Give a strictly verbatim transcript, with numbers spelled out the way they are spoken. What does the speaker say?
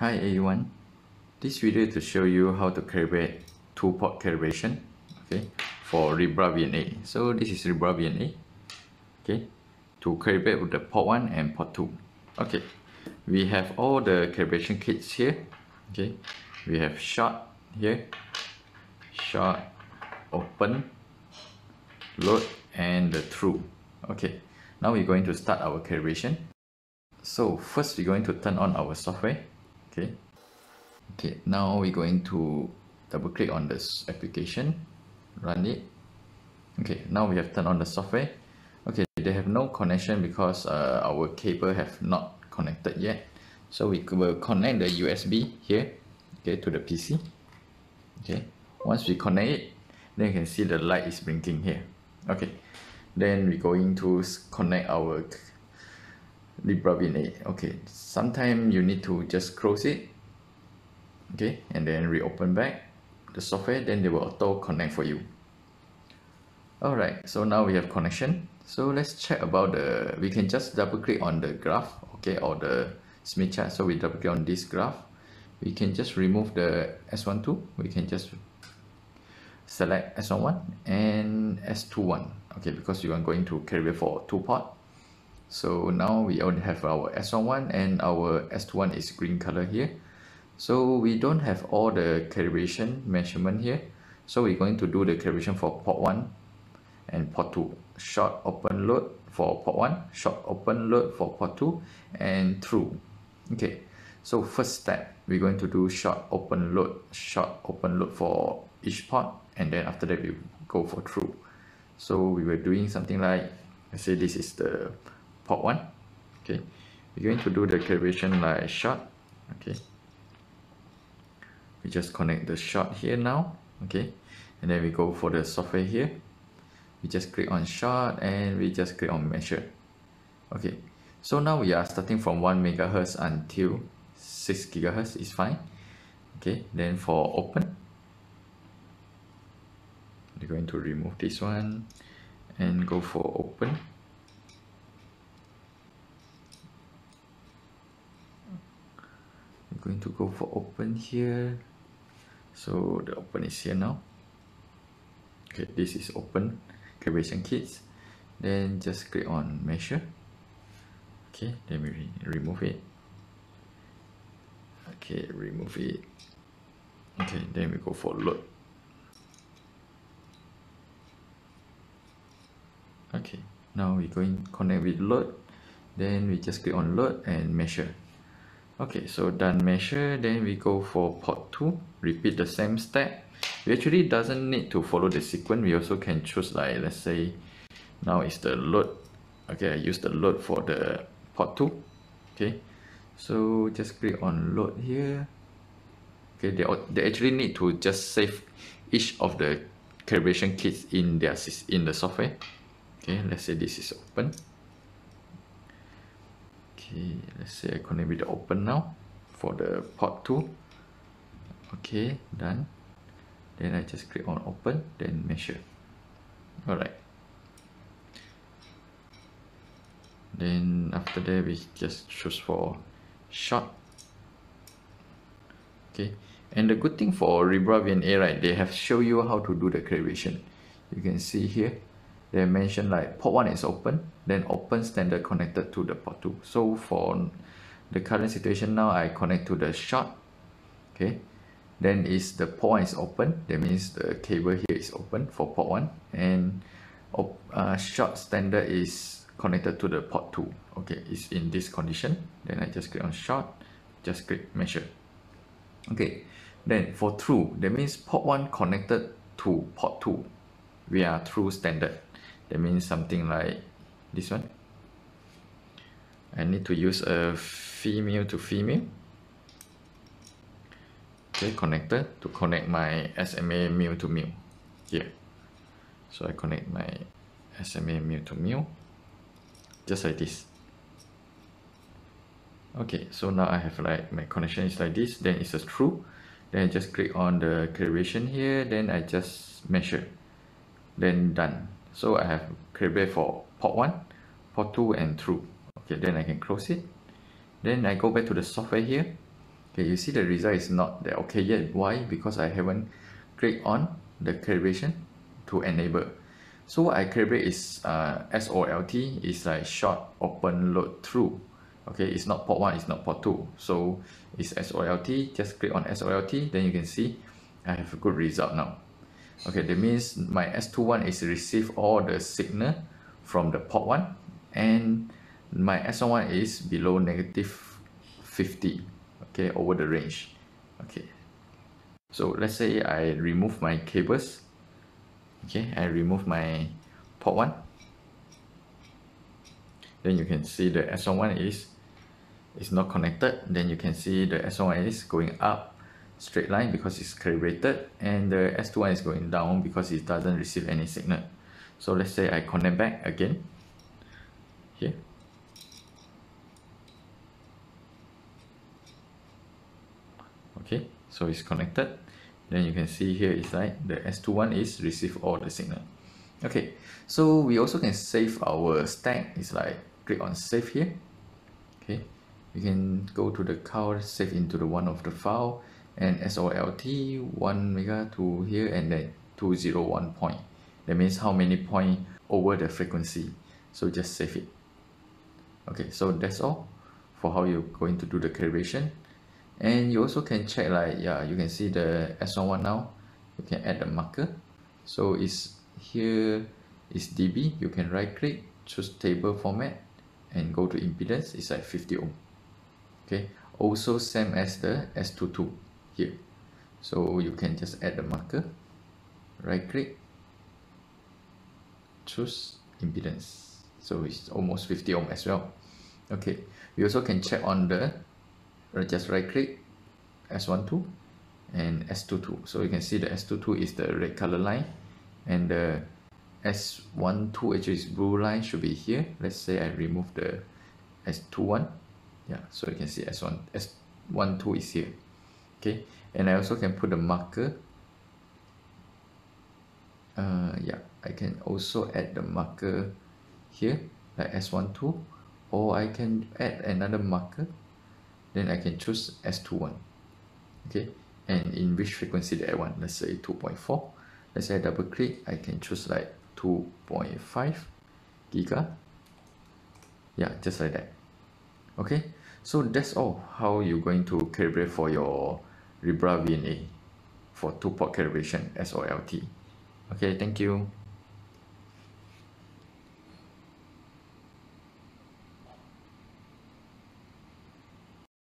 Hi everyone, this video to show you how to calibrate two port calibration, okay, for LibreVNA. So this is LibreVNA, okay, to calibrate with the port one and port two. Okay, we have all the calibration kits here. Okay, we have short here, short, open, load, and the true. Okay, now we're going to start our calibration. So first we're going to turn on our software. Okay, okay, now we're going to double click on this application, run it. Okay, now we have turned on the software. Okay, they have no connection because uh, our cable have not connected yet. So we will connect the U S B here, okay, to the P C. Okay, once we connect it, then you can see the light is blinking here. Okay, then we're going to connect our LibreVNA. Okay, sometimes you need to just close it, okay, and then reopen back the software, then they will auto connect for you. All right, so now we have connection. So let's check about the, we can just double click on the graph, okay, or the Smith chart. So we double click on this graph, we can just remove the S twelve, we can just select S eleven and S twenty-one, okay, because you are going to calibrate for two port. So now we only have our S eleven and our S twenty-one is green color here. So we don't have all the calibration measurement here. So we're going to do the calibration for port one and port two. Short, open, load for port one, short, open, load for port two, and true. Okay, so first step, we're going to do short, open, load, short, open, load for each port, and then after that we go for true. So we were doing something like, let's say this is the port one, okay, we're going to do the calibration like short, okay, we just connect the short here now, okay, and then we go for the software here, we just click on short and we just click on measure. Okay, so now we are starting from one megahertz until six gigahertz is fine. Okay, then for open, we're going to remove this one and go for open. Going to go for open here, so the open is here now. Okay, this is open calibration kits, then just click on measure. Okay, then we re remove it. Okay, remove it. Okay, then we go for load. Okay, now we're going to connect with load, then we just click on load and measure. Okay, so done measure, then we go for port two, repeat the same step. We actually doesn't need to follow the sequence, we also can choose like, let's say, now is the load. Okay, I use the load for the port two. Okay, so just click on load here. Okay, they, they actually need to just save each of the calibration kits in, their, in the software. Okay, let's say this is open. Okay, let's say I connect with the open now for the port two. Okay, done. Then I just click on open, then measure. Alright. Then after that, we just choose for short. Okay, and the good thing for LibreVNA, right, they have show you how to do the calibration. You can see here, they mentioned like port one is open, then open standard connected to the port two. So for the current situation now, I connect to the short. Okay, then is the port one is open, that means the cable here is open for port one, and uh, short standard is connected to the port two. Okay, it's in this condition. Then I just click on short, just click measure. Okay, then for true, that means port one connected to port two. We are true standard. That means something like this one. I need to use a female to female, okay, connector to connect my S M A male to male here. So I connect my S M A male to male, just like this. Okay, so now I have like my connection is like this. Then it's a true. Then I just click on the calibration here. Then I just measure. Then done. So I have calibrated for port one, port two, and true. Okay, then I can close it. Then I go back to the software here. Okay, you see the result is not there okay yet. Why? Because I haven't clicked on the calibration to enable. So what I calibrate is uh, S O L T is like short open load through. Okay, it's not port one, it's not port two. So it's S O L T. Just click on S O L T, then you can see I have a good result now. Okay, that means my S twenty-one is receive all the signal from the port one, and my S eleven is below negative fifty, okay, over the range. Okay, so let's say I remove my cables. Okay, I remove my port one, then you can see the S eleven is is not connected. Then you can see the S eleven is going up straight line because it's calibrated, and the S twenty-one is going down because it doesn't receive any signal. So let's say I connect back again here. Okay, so it's connected. Then you can see here is like the S twenty-one is receive all the signal. Okay, so we also can save our stack. It's like click on save here. Okay, we can go to the count, save into the one of the file, and S O L T one mega to here, and then two hundred one point. That means how many point over the frequency. So just save it. Okay, so that's all for how you're going to do the calibration. And you also can check, like, yeah, you can see the S one now. You can add the marker. So it's here is dB. You can right click, choose table format, and go to impedance. It's like fifty ohm. Okay, also same as the S twenty-two here. So you can just add the marker, right click, choose impedance. So it's almost fifty ohm as well. Okay, you also can check on the just right click S twelve and S twenty-two. So you can see the S twenty-two is the red color line, and the S twelve, actually is blue line, should be here. Let's say I remove the S twenty-one. Yeah, so you can see S twelve is here. Okay, and I also can put the marker. Uh, yeah, I can also add the marker here, like S twelve, or I can add another marker. Then I can choose S twenty-one, okay, and in which frequency that I want. Let's say two point four. Let's say I double click, I can choose like two point five giga. Yeah, just like that. Okay, so that's all how you're going to calibrate for your LibreVNA for two port calibration S O L T. Okay, thank you.